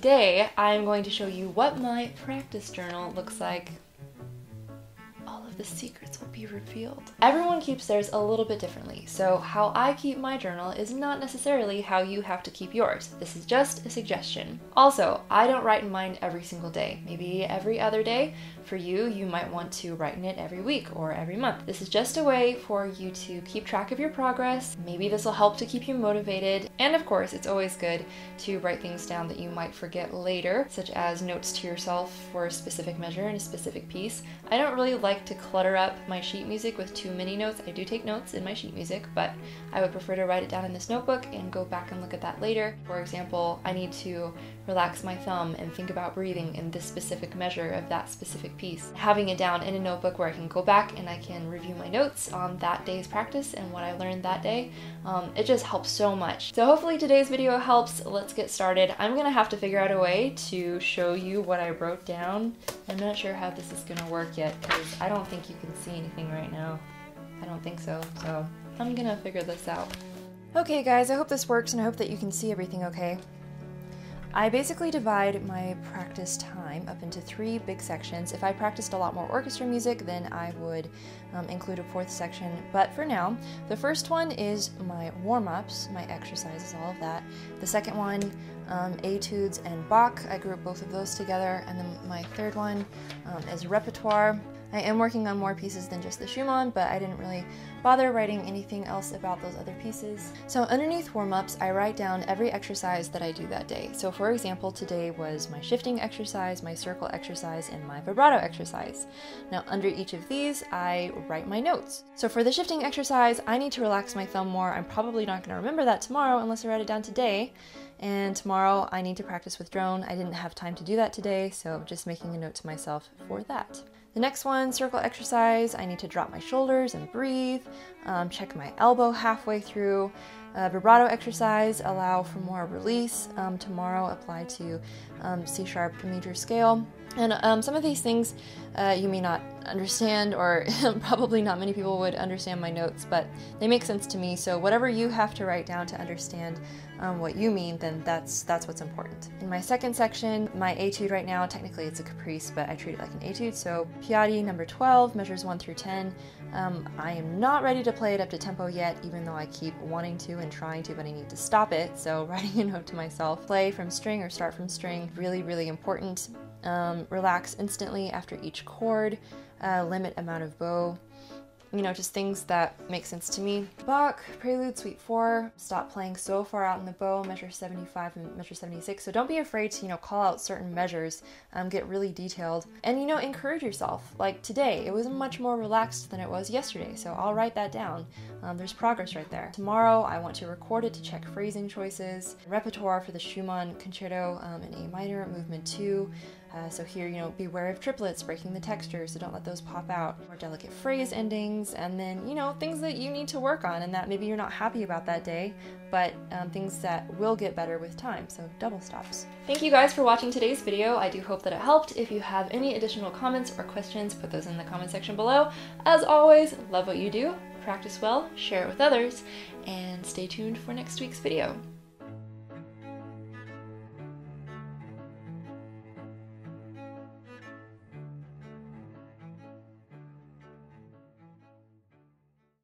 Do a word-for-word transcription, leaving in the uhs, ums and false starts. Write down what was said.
today I'm going to show you what my practice journal looks like. All of the secrets will be revealed. Everyone keeps theirs a little bit differently, so how I keep my journal is not necessarily how you have to keep yours. This is just a suggestion. Also, I don't write in mine every single day. Maybe every other day. For you, you might want to write in it every week or every month. This is just a way for you to keep track of your progress. Maybe this will help to keep you motivated. And of course, it's always good to write things down that you might forget later, such as notes to yourself for a specific measure and a specific piece. I don't really like to clutter up my sheet music with too many notes. I do take notes in my sheet music, but I would prefer to write it down in this notebook and go back and look at that later. For example, I need to relax my thumb and think about breathing in this specific measure of that specific piece. Having it down in a notebook where I can go back and I can review my notes on that day's practice and what I learned that day, um, it just helps so much. So hopefully today's video helps. Let's get started. I'm gonna have to figure out a way to show you what I wrote down. I'm not sure how this is gonna work yet because I don't think you can see anything right now. I don't think so, so I'm gonna figure this out. Okay guys, I hope this works and I hope that you can see everything okay. I basically divide my practice time up into three big sections. If I practiced a lot more orchestra music, then I would um, include a fourth section, but for now, the first one is my warm-ups, my exercises, all of that. The second one, um, etudes and Bach, I group both of those together, and then my third one um, is repertoire. I am working on more pieces than just the Schumann, but I didn't really bother writing anything else about those other pieces. So underneath warm-ups, I write down every exercise that I do that day. So for example, today was my shifting exercise, my circle exercise, and my vibrato exercise. Now under each of these, I write my notes. So for the shifting exercise, I need to relax my thumb more. I'm probably not going to remember that tomorrow unless I write it down today. And tomorrow I need to practice with drone. I didn't have time to do that today, so just making a note to myself for that. The next one, circle exercise, I need to drop my shoulders and breathe, um, check my elbow halfway through. Uh, vibrato exercise, allow for more release. Um, tomorrow, apply to um, C sharp major scale. And um, some of these things uh, you may not understand, or probably not many people would understand my notes, but they make sense to me. So whatever you have to write down to understand um, what you mean, then that's that's what's important. In my second section, my etude right now, technically it's a caprice, but I treat it like an etude. So Piatti number twelve, measures one through ten. Um, I am not ready to play it up to tempo yet, even though I keep wanting to and trying to, but I need to stop it. So writing a note to myself, play from string or start from string, really, really important. Um, relax instantly after each chord, uh, limit amount of bow, you know, just things that make sense to me. Bach, Prelude, Suite four, stop playing so far out in the bow, measure seventy-five and measure seventy-six. So don't be afraid to, you know, call out certain measures, um, get really detailed, and, you know, encourage yourself. Like today, it was much more relaxed than it was yesterday, so I'll write that down. Um, there's progress right there. Tomorrow, I want to record it to check phrasing choices. Repertoire for the Schumann Concerto um, in A minor, movement two. Uh, so here, you know, beware of triplets, breaking the texture, so don't let those pop out. More delicate phrase endings, and then, you know, things that you need to work on and that maybe you're not happy about that day, but um, things that will get better with time, so double stops. Thank you guys for watching today's video. I do hope that it helped. If you have any additional comments or questions, put those in the comment section below. As always, love what you do, practice well, share it with others, and stay tuned for next week's video.